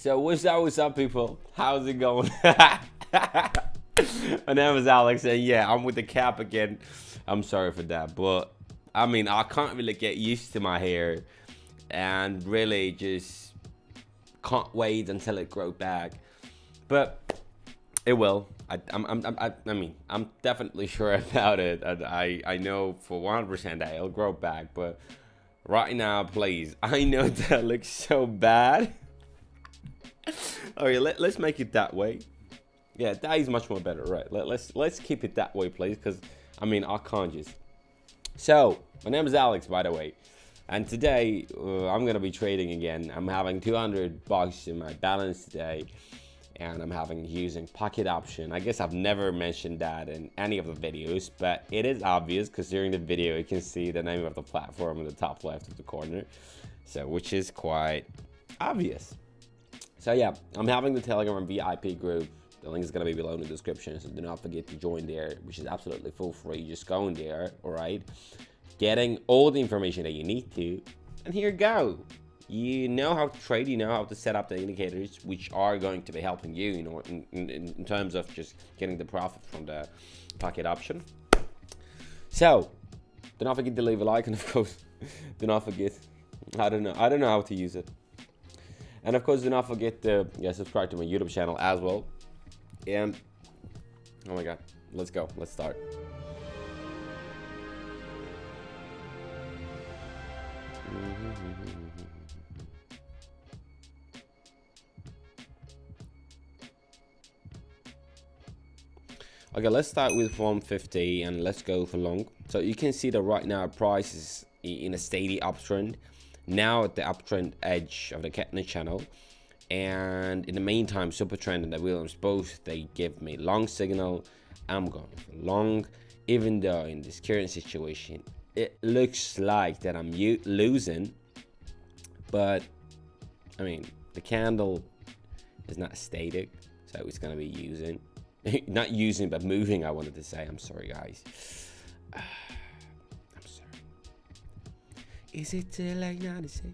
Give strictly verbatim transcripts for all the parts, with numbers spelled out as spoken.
So what's up, what's up, people? How's it going? My name is Alex, and yeah, I'm with the cap again. I'm sorry for that, but I mean, I can't really get used to my hair, and really just can't wait until it grows back. But it will. I, I'm, I'm, I, I mean, I'm definitely sure about it. I, I, I know for one hundred percent that it'll grow back. But right now, please, I know that looks so bad. All right, let, let's make it that way. Yeah, that is much more better, right? Let, let's let's keep it that way, please, because I mean, I can't just. So my name is Alex, by the way, and today uh, I'm gonna be trading again. I'm having two hundred bucks in my balance today, and I'm having using Pocket Option. I guess I've never mentioned that in any of the videos, but it is obvious because during the video you can see the name of the platform in the top left of the corner, so which is quite obvious. So yeah, I'm having the Telegram V I P group. The link is gonna be below in the description, so do not forget to join there, which is absolutely full free. Just go in there, all right? Getting all the information that you need to, and here you go. You know how to trade, you know how to set up the indicators, which are going to be helping you, you know, in, in, in terms of just getting the profit from the Pocket Option. So, do not forget to leave a like, and of course, do not forget, I don't know, I don't know how to use it. And of course, do not forget to yeah, subscribe to my YouTube channel as well. And, oh my God, let's go, let's start. Okay, let's start with one fifty and let's go for long. So you can see that right now price is in a steady uptrend. Now at the uptrend edge of the Keltner channel. And in the meantime, Super Trend and the Williams both, they give me long signal. I'm going for long, even though in this current situation, it looks like that I'm losing. But, I mean, the candle is not static, so it's going to be using. Not using, but moving, I wanted to say. I'm sorry, guys. Uh, I'm sorry. Is it uh, like ninety-six?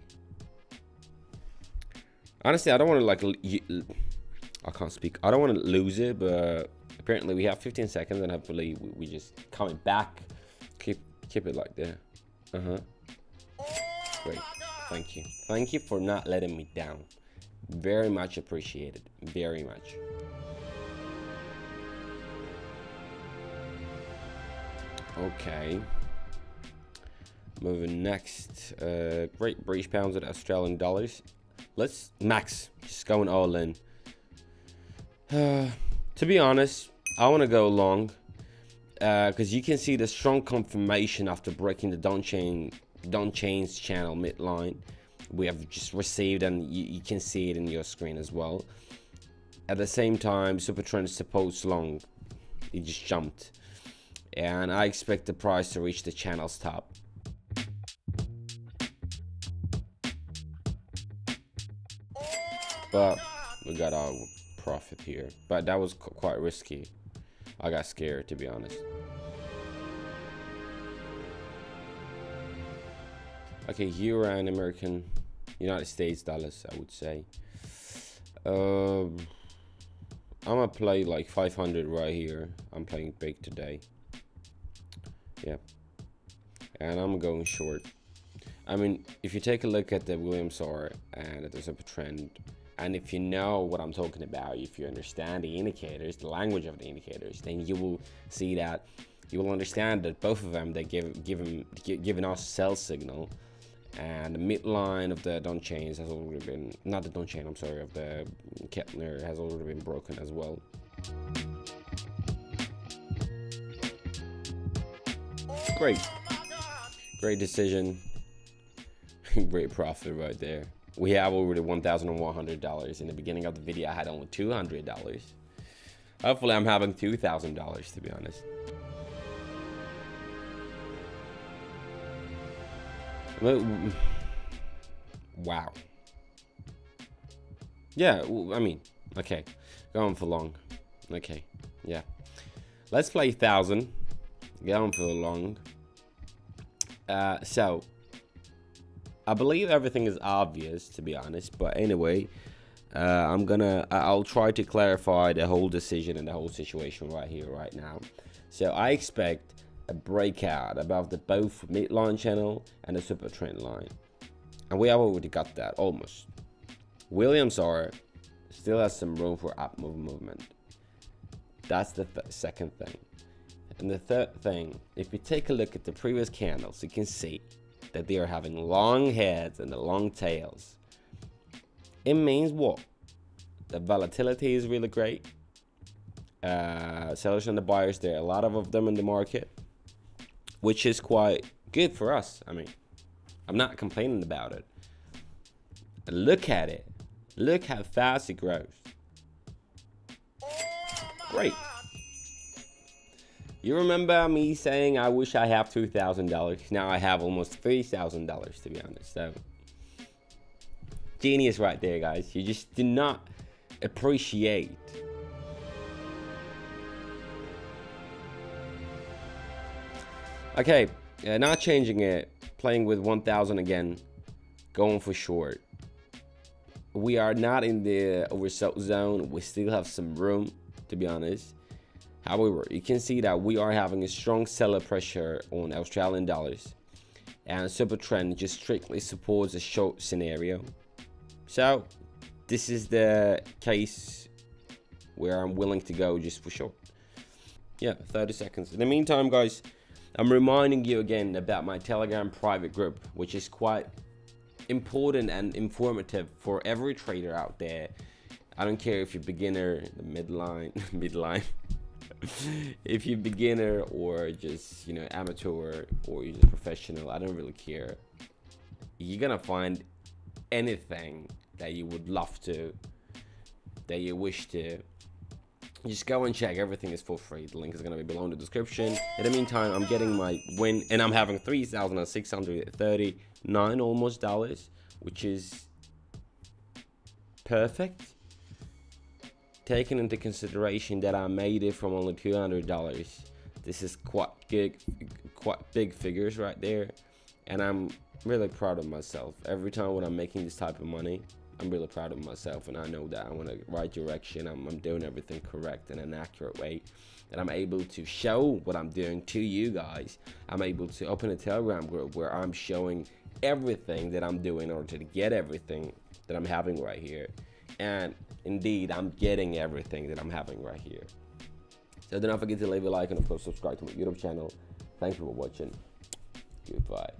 Honestly, I don't want to like, I can't speak. I don't want to lose it, but apparently we have fifteen seconds and hopefully we, we just coming back. Keep keep it like that. Uh-huh. Great, thank you. Thank you for not letting me down. Very much appreciated, very much. Okay. Moving next, uh, great British pounds at Australian dollars. Let's max, just going all in. Uh, to be honest, I want to go long because uh, you can see the strong confirmation after breaking the Donchian Donchian's channel midline. We have just received, and you, you can see it in your screen as well. At the same time, Super Trend supports long. It just jumped, and I expect the price to reach the channel's top. But we got our profit here, but that was quite risky. I got scared, to be honest. Okay, euro and American United States dollars, I would say. Um, I'm gonna play like five hundred right here. I'm playing big today. Yep, and I'm going short. I mean, if you take a look at the Williams R and at the Super Trend. And if you know what I'm talking about, if you understand the indicators, the language of the indicators, then you will see that, you will understand that both of them, they give, give them, giving us sell signal. And the midline of the Donchian has already been, not the Donchian, I'm sorry, of the Keltner has already been broken as well. Great. Great decision. Great profit right there. We have already one thousand one hundred dollars. In the beginning of the video, I had only two hundred dollars. Hopefully, I'm having two thousand dollars, to be honest. Wow. Yeah, I mean, okay. Going for long. Okay, yeah. Let's play one thousand. Going for long. Uh, so... I believe everything is obvious, to be honest, but anyway, uh, I'm gonna I'll try to clarify the whole decision and the whole situation right here right now. So I expect a breakout above the both midline channel and the super trend line, and we have already got that almost. Williams R still has some room for up move movement. That's the th second thing. And the third thing, if we take a look at the previous candles, you can see that they are having long heads and the long tails. It means what? The volatility is really great. Uh, sellers and the buyers, there are a lot of them in the market, which is quite good for us. I mean, I'm not complaining about it. But look at it. Look how fast it grows. Great. You remember me saying I wish I have two thousand dollars. Now I have almost three thousand dollars, to be honest. So genius right there, guys. You just did not appreciate okay uh, not changing it, playing with one thousand again, going for short. We are not in the oversold zone. We still have some room, to be honest. However, you can see that we are having a strong seller pressure on Australian dollars, and super trend just strictly supports a short scenario. So this is the case where I'm willing to go just for short. Yeah, thirty seconds. In the meantime, guys, I'm reminding you again about my Telegram private group, which is quite important and informative for every trader out there. I don't care if you're beginner, the midline, midline. If you're beginner or just, you know, amateur, or you're just professional, I don't really care. You're gonna find anything that you would love to, that you wish to. Just go and check. Everything is for free. The link is gonna be below in the description. In the meantime, I'm getting my win, and I'm having three thousand six hundred thirty-nine almost dollars, which is perfect. Taking into consideration that I made it from only two hundred dollars, this is quite big, quite big figures right there, and I'm really proud of myself. Every time when I'm making this type of money, I'm really proud of myself, and I know that I'm in the right direction. I'm, I'm doing everything correct in an accurate way, and I'm able to show what I'm doing to you guys. I'm able to open a Telegram group where I'm showing everything that I'm doing in order to get everything that I'm having right here. And indeed, I'm getting everything that I'm having right here. So do not forget to leave a like, and of course subscribe to my YouTube channel. Thank you for watching. Goodbye.